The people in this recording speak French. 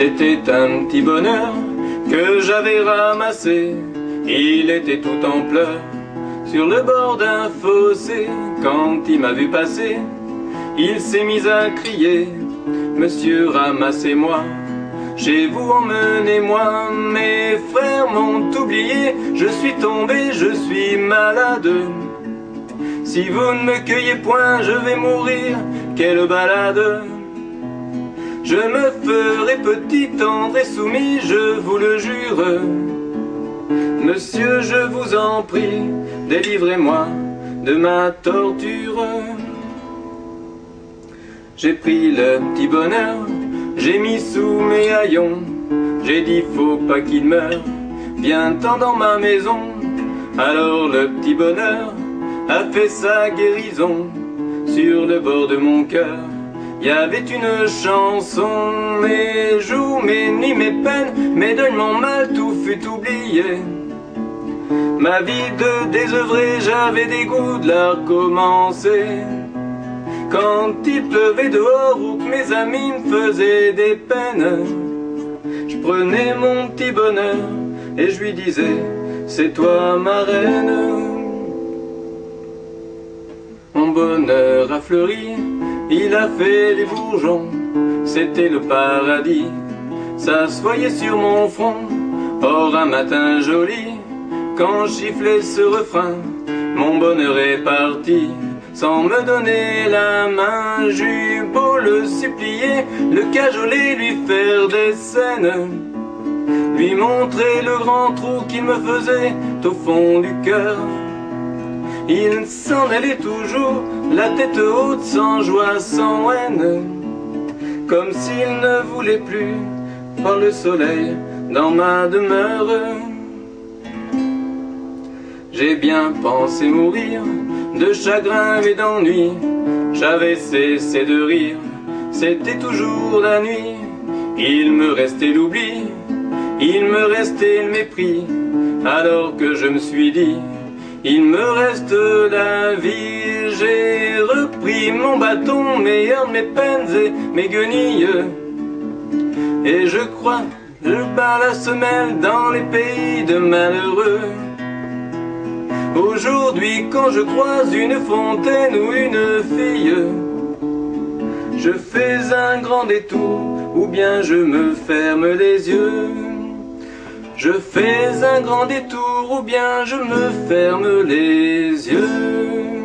C'était un petit bonheur que j'avais ramassé. Il était tout en pleurs sur le bord d'un fossé. Quand il m'a vu passer, il s'est mis à crier: monsieur, ramassez-moi, chez vous emmenez-moi. Mes frères m'ont oublié, je suis tombé, je suis malade. Si vous ne me cueillez point, je vais mourir, quelle balade. Je me ferai petit, tendre et soumis, je vous le jure. Monsieur, je vous en prie, délivrez-moi de ma torture. J'ai pris le petit bonheur, j'ai mis sous mes haillons. J'ai dit faut pas qu'il meure, viens-t'en dans ma maison. Alors le petit bonheur a fait sa guérison. Sur le bord de mon cœur, y avait une chanson. Mes jours, mes nuits, mes peines, mes deuils, mon mal, tout fut oublié. Ma vie de désœuvré, j'avais des goûts de la recommencer. Quand il pleuvait dehors ou que mes amis me faisaient des peines, je prenais mon petit bonheur et je lui disais: c'est toi ma reine. Mon bonheur a fleuri, il a fait les bourgeons, c'était le paradis, s'assoyait sur mon front. Or un matin joli, quand giflait ce refrain, mon bonheur est parti, sans me donner la main. J'eus beau le supplier, le cajoler, lui faire des scènes, lui montrer le grand trou qu'il me faisait au fond du cœur. Il s'en allait toujours, la tête haute, sans joie, sans haine, comme s'il ne voulait plus voir le soleil dans ma demeure. J'ai bien pensé mourir de chagrin et d'ennui. J'avais cessé de rire, c'était toujours la nuit. Il me restait l'oubli, il me restait le mépris, alors que je me suis dit: il me reste la vie. J'ai repris mon bâton, mes heures, mes peines et mes guenilles, et je crois, je bats la semelle dans les pays de malheureux. Aujourd'hui, quand je croise une fontaine ou une fille, je fais un grand détour, ou bien je me ferme les yeux. Je fais un grand détour, ou bien je me ferme les yeux.